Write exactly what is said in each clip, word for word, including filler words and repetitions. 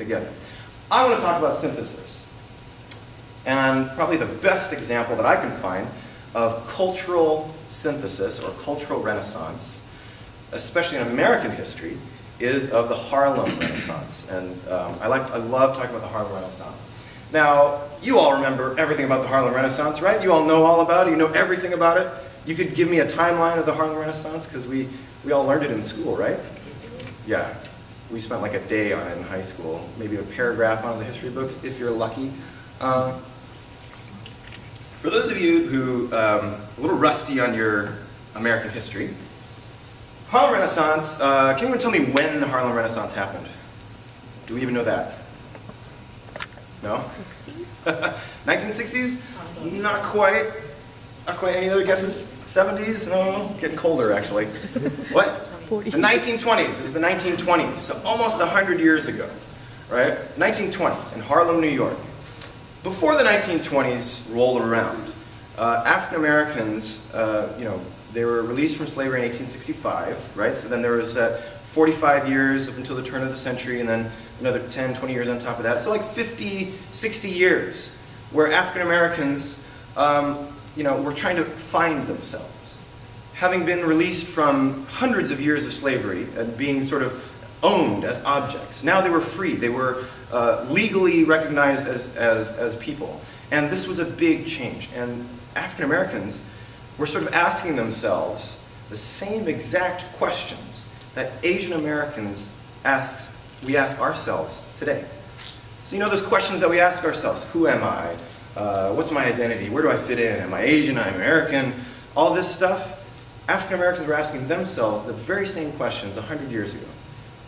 together. I want to talk about synthesis. And probably the best example that I can find of cultural synthesis or cultural renaissance, especially in American history, is of the Harlem Renaissance. And um, I, like, I love talking about the Harlem Renaissance. Now, you all remember everything about the Harlem Renaissance, right? You all know all about it, you know everything about it. You could give me a timeline of the Harlem Renaissance, because we, we all learned it in school, right? Yeah, we spent like a day on it in high school, maybe a paragraph on the history books, if you're lucky. Uh, for those of you who um, are a little rusty on your American history, Harlem Renaissance, uh, can anyone tell me when the Harlem Renaissance happened? Do we even know that? No? nineteen sixties? Not quite. Not quite. Any other guesses? seventies? No? Getting colder, actually. What? The nineteen twenties. It was the nineteen twenties. So almost one hundred years ago. Right? nineteen twenties in Harlem, New York. Before the nineteen twenties rolled around, uh, African Americans, uh, you know, they were released from slavery in eighteen sixty-five, right? So then there was uh, forty-five years up until the turn of the century, and then another ten, twenty years on top of that. So like fifty, sixty years where African Americans, um, you know, were trying to find themselves. Having been released from hundreds of years of slavery and being sort of owned as objects. Now they were free. They were uh, legally recognized as, as, as people. And this was a big change. And African Americans were sort of asking themselves the same exact questions that Asian Americans ask, we ask ourselves today. So you know those questions that we ask ourselves, who am I, uh, what's my identity, where do I fit in, am I Asian, am I American, all this stuff. African Americans were asking themselves the very same questions one hundred years ago.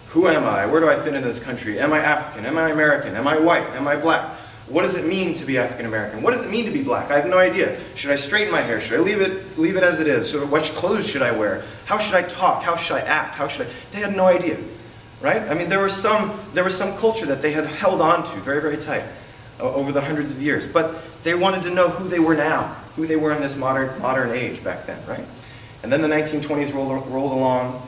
Who am I, where do I fit in this country, am I African, am I American, am I white, am I black? What does it mean to be African American? What does it mean to be black? I have no idea. Should I straighten my hair? Should I leave it, leave it as it is? So which clothes should I wear? How should I talk? How should I act? How should I? They had no idea, right? I mean, there was some, there was some culture that they had held on to very, very tight uh, over the hundreds of years, but they wanted to know who they were now, who they were in this modern, modern age back then, right? And then the nineteen twenties rolled, rolled along,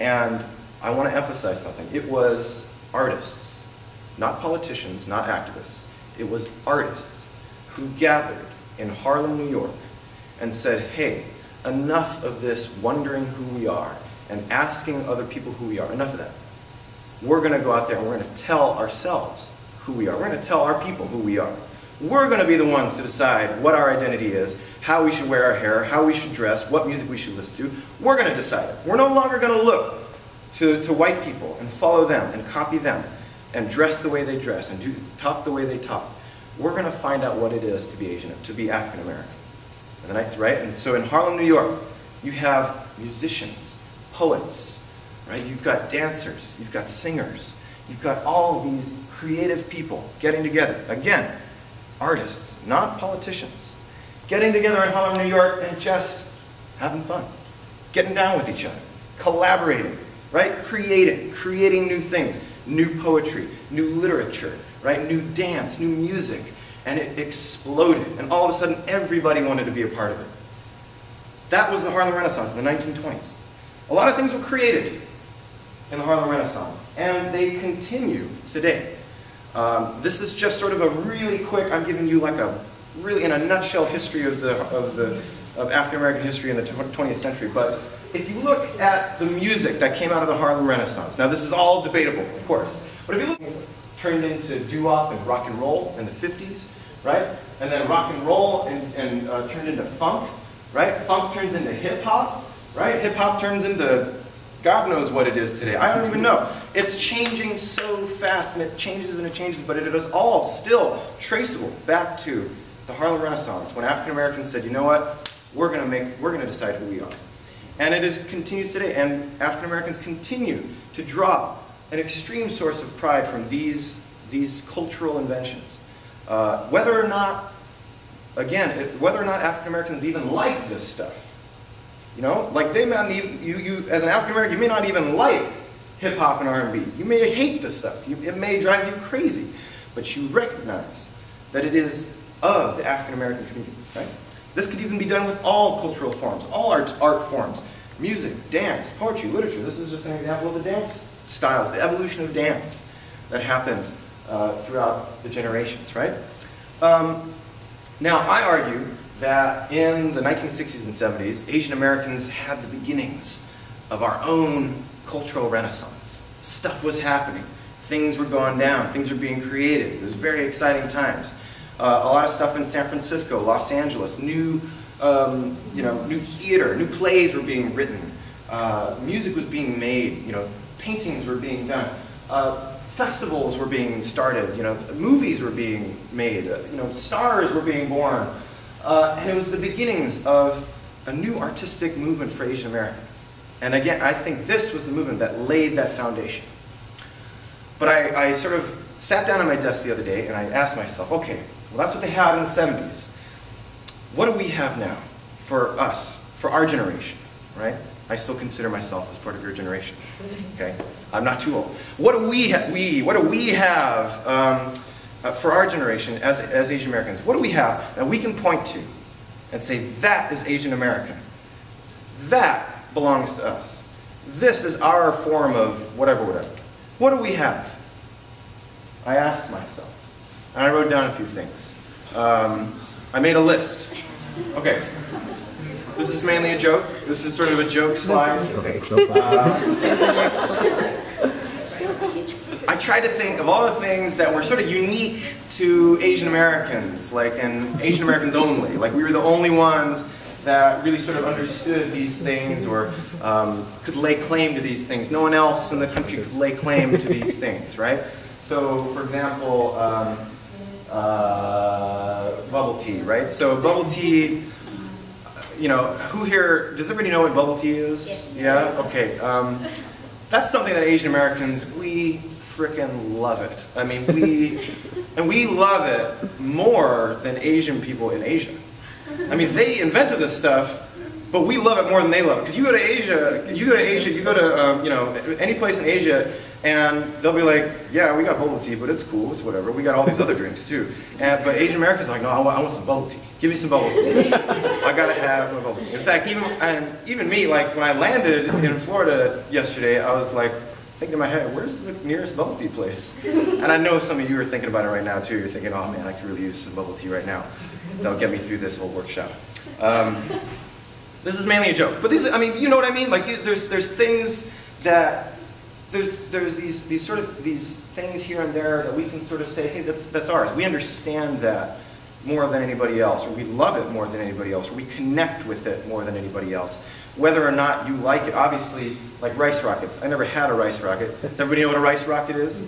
and I want to emphasize something. It was artists, not politicians, not activists. It was artists who gathered in Harlem, New York, and said, hey, enough of this wondering who we are and asking other people who we are. Enough of that. We're going to go out there and we're going to tell ourselves who we are. We're going to tell our people who we are. We're going to be the ones to decide what our identity is, how we should wear our hair, how we should dress, what music we should listen to. We're going to decide it. We're no longer going to look to, to white people and follow them and copy them, and dress the way they dress, and do, talk the way they talk. We're going to find out what it is to be Asian, to be African American. And the nights, right? And so in Harlem, New York, you have musicians, poets, right? You've got dancers, you've got singers, you've got all these creative people getting together. Again, artists, not politicians, getting together in Harlem, New York, and just having fun, getting down with each other, collaborating, right? Creating, creating new things. New poetry, new literature, right? New dance, new music, and it exploded. And all of a sudden, everybody wanted to be a part of it. That was the Harlem Renaissance in the nineteen twenties. A lot of things were created in the Harlem Renaissance, and they continue today. Um, this is just sort of a really quick, I'm giving you like a, really in a nutshell history of, the, of, the, of African American history in the twentieth century, but if you look at the music that came out of the Harlem Renaissance, now this is all debatable, of course, but if you look, it turned into doo-wop and rock and roll in the fifties, right? And then rock and roll and, and uh, turned into funk, right? Funk turns into hip-hop, right? Hip-hop turns into God knows what it is today. I don't even know. It's changing so fast, and it changes and it changes, but it is all still traceable back to the Harlem Renaissance, when African Americans said, you know what, we're going to make, we're going to decide who we are. And it is, continues today, and African Americans continue to draw an extreme source of pride from these, these cultural inventions. Uh, whether or not, again, it, whether or not African Americans even like this stuff. You know, like they might even, you, you, as an African American, you may not even like hip hop and R and B. You may hate this stuff, you, it may drive you crazy, but you recognize that it is of the African American community, right? This could even be done with all cultural forms, all art, art forms, music, dance, poetry, literature. This is just an example of the dance style, the evolution of dance that happened uh, throughout the generations, right? Um, now, I argue that in the nineteen sixties and seventies, Asian Americans had the beginnings of our own cultural renaissance. Stuff was happening. Things were going down. Things were being created. It was very exciting times. Uh, a lot of stuff in San Francisco, Los Angeles, new, um, you know, new theater, new plays were being written. Uh, music was being made, you know, paintings were being done. Uh, festivals were being started, you know, movies were being made, uh, you know, stars were being born. Uh, and it was the beginnings of a new artistic movement for Asian Americans. And again, I think this was the movement that laid that foundation. But I, I sort of sat down at my desk the other day and I asked myself, okay, well, that's what they had in the seventies. What do we have now for us, for our generation, right? I still consider myself as part of your generation, okay? I'm not too old. What do we, ha we, what do we have um, uh, for our generation as, as Asian Americans? What do we have that we can point to and say, that is Asian American? That belongs to us. This is our form of whatever, whatever. What do we have? I asked myself. And I wrote down a few things. Um, I made a list. Okay. This is mainly a joke. This is sort of a joke slide. Uh, I tried to think of all the things that were sort of unique to Asian Americans, like, and Asian Americans only. Like, we were the only ones that really sort of understood these things or um, could lay claim to these things. No one else in the country could lay claim to these things, right? So, for example, um, uh, bubble tea, right? So, bubble tea, you know, who here, does everybody know what bubble tea is? Yeah? Okay. Um, that's something that Asian Americans, we frickin' love it. I mean, we, and we love it more than Asian people in Asia. I mean, they invented this stuff, but we love it more than they love it. Because you go to Asia, you go to Asia, you go to um, you know, any place in Asia, and they'll be like, yeah, we got bubble tea, but it's cool, it's whatever. We got all these other drinks too. And, but Asian Americans are like, no, I want, I want some bubble tea. Give me some bubble tea. I gotta have my bubble tea. In fact, even and even me, like when I landed in Florida yesterday, I was like, thinking in my head, where's the nearest bubble tea place? And I know some of you are thinking about it right now too. You're thinking, oh man, I could really use some bubble tea right now. That'll get me through this whole workshop. Um, this is mainly a joke, but these—I mean, you know what I mean? Like, there's there's things that there's there's these these sort of these things here and there that we can sort of say, hey, that's that's ours. We understand that more than anybody else, or we love it more than anybody else, or we connect with it more than anybody else. Whether or not you like it, obviously, like rice rockets. I never had a rice rocket. Does everybody know what a rice rocket is?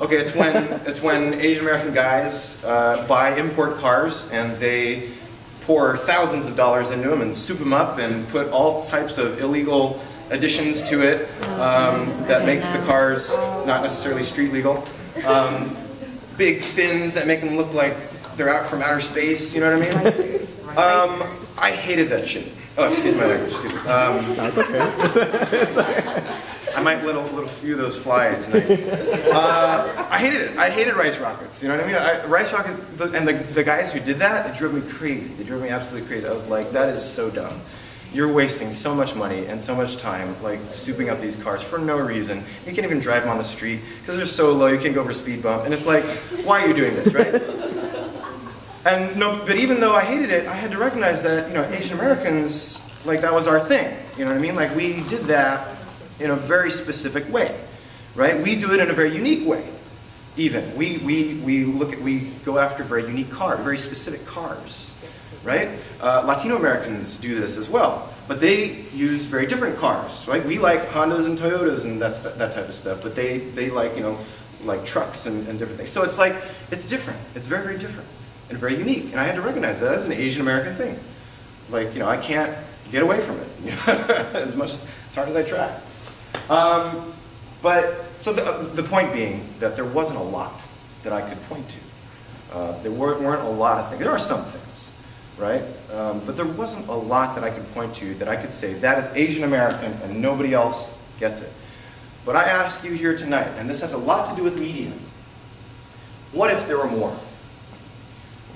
Okay, it's when, it's when Asian American guys uh, buy import cars and they pour thousands of dollars into them and soup them up and put all types of illegal additions to it um, that makes the cars not necessarily street legal. Um, big fins that make them look like they're out from outer space, you know what I mean? Um, I hated that shit. Oh, excuse my language, too. Um, That's okay. I might let a little few of those fly tonight. Uh, I hated it. I hated rice rockets. You know what I mean? I, rice rockets, the, and the, the guys who did that, they drove me crazy. They drove me absolutely crazy. I was like, that is so dumb. You're wasting so much money and so much time, like, souping up these cars for no reason. You can't even drive them on the street because they're so low. You can't go over a speed bump. And it's like, why are you doing this, right? And no, but even though I hated it, I had to recognize that, you know, Asian Americans, like, that was our thing. You know what I mean? Like, we did that in a very specific way, right? We do it in a very unique way, even. We, we, we, look at, we go after very unique cars, very specific cars, right? Uh, Latino Americans do this as well, but they use very different cars, right? We like Hondas and Toyotas and that's, that type of stuff, but they, they like, you know, like trucks and, and different things. So it's like, it's different. It's very, very different and very unique. And I had to recognize that as an Asian American thing. Like, you know, I can't get away from it, you know? as much, as hard as I try. Um, but, so the, uh, the point being that there wasn't a lot that I could point to. Uh, there weren't, weren't a lot of things. There are some things, right? Um, but there wasn't a lot that I could point to that I could say, that is Asian American and nobody else gets it. But I ask you here tonight, and this has a lot to do with media, what if there were more?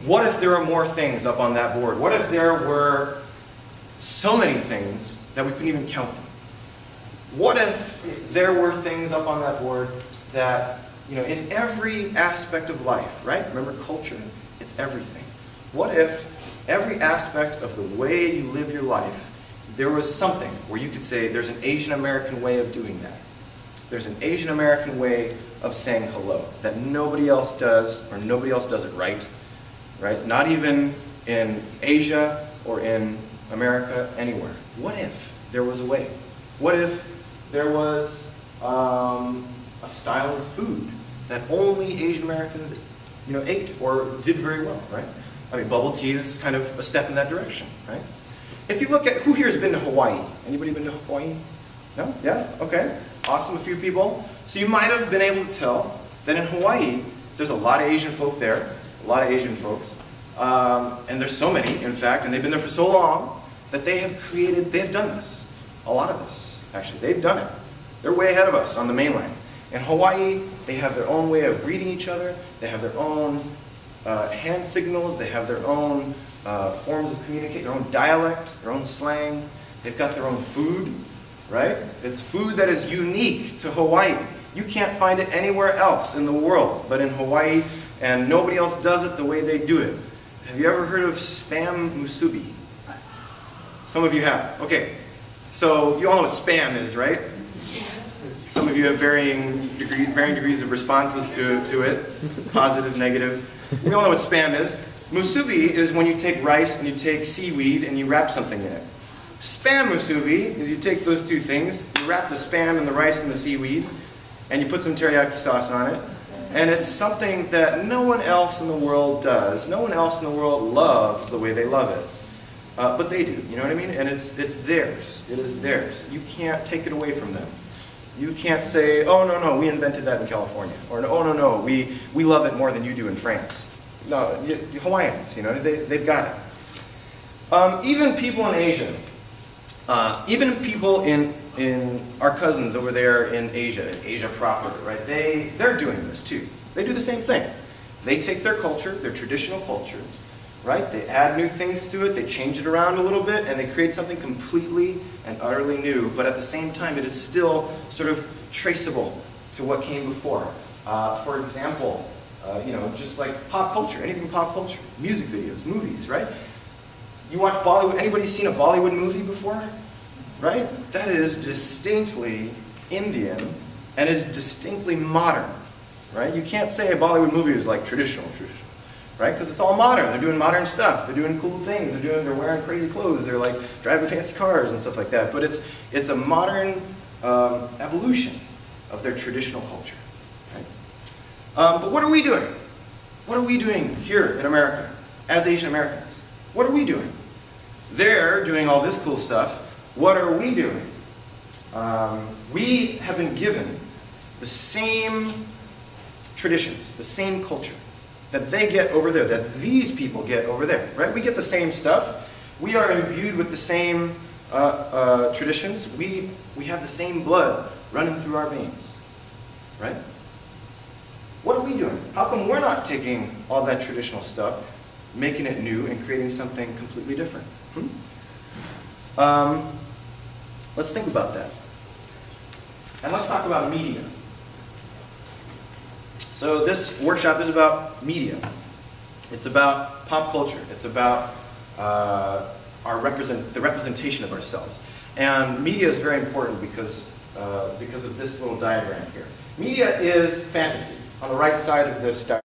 What if there were more things up on that board? What if there were so many things that we couldn't even count them? What if there were things up on that board that you know, in every aspect of life, right? Remember culture, it's everything. What if every aspect of the way you live your life, there was something where you could say there's an Asian American way of doing that. There's an Asian American way of saying hello that nobody else does, or nobody else does it right, right? Not even in Asia or in America, anywhere. What if there was a way? What if there was um, a style of food that only Asian Americans, you know, ate or did very well, right? I mean, bubble tea is kind of a step in that direction, right? If you look at, who here has been to Hawaii? Anybody been to Hawaii? No? Yeah? Okay. Awesome. A few people. So you might have been able to tell that in Hawaii, there's a lot of Asian folk there, a lot of Asian folks, um, and there's so many, in fact, and they've been there for so long that they have created, they've done this, a lot of this, actually. They've done it. They're way ahead of us on the mainland. In Hawaii, they have their own way of greeting each other, they have their own uh, hand signals, they have their own Uh, forms of communication, their own dialect, their own slang. They've got their own food, right? It's food that is unique to Hawaii. You can't find it anywhere else in the world but in Hawaii, and nobody else does it the way they do it. Have you ever heard of Spam Musubi? Some of you have. Okay, so you all know what Spam is, right? Some of you have varying, degree, varying degrees of responses to, to it, positive, negative. We all know what Spam is. Musubi is when you take rice and you take seaweed and you wrap something in it. Spam musubi is you take those two things, you wrap the spam and the rice and the seaweed, and you put some teriyaki sauce on it. And it's something that no one else in the world does. No one else in the world loves the way they love it. Uh, but they do, you know what I mean? And it's, it's theirs. It is theirs. You can't take it away from them. You can't say, oh, no, no, we invented that in California. Or, oh, no, no, we, we love it more than you do in France. No, the Hawaiians, you know, they, they've got it. Um, even people in Asia, uh, even people in, in our cousins over there in Asia, in Asia proper, right, they, they're doing this too. They do the same thing. They take their culture, their traditional culture, right, they add new things to it, they change it around a little bit, and they create something completely and utterly new, but at the same time it is still sort of traceable to what came before. Uh, for example, Uh, you know, just like pop culture, anything pop culture, music videos, movies, right? You watch Bollywood, anybody seen a Bollywood movie before? Right? That is distinctly Indian and is distinctly modern, right? You can't say a Bollywood movie is like traditional, traditional, right? Because it's all modern. They're doing modern stuff. They're doing cool things. They're doing, they're wearing crazy clothes. They're like driving fancy cars and stuff like that. But it's, it's a modern um, evolution of their traditional culture. Um, but what are we doing? What are we doing here in America as Asian Americans? What are we doing? They're doing all this cool stuff. What are we doing? Um, we have been given the same traditions, the same culture that they get over there, that these people get over there, right? We get the same stuff. We are imbued with the same uh, uh, traditions. We, we have the same blood running through our veins, right? What are we doing? How come we're not taking all that traditional stuff, making it new, and creating something completely different? Hmm? Um, let's think about that. And let's talk about media. So this workshop is about media. It's about pop culture. It's about uh, our represent the representation of ourselves. And media is very important because, uh, because of this little diagram here. Media is fantasy. On the right side of this diagram.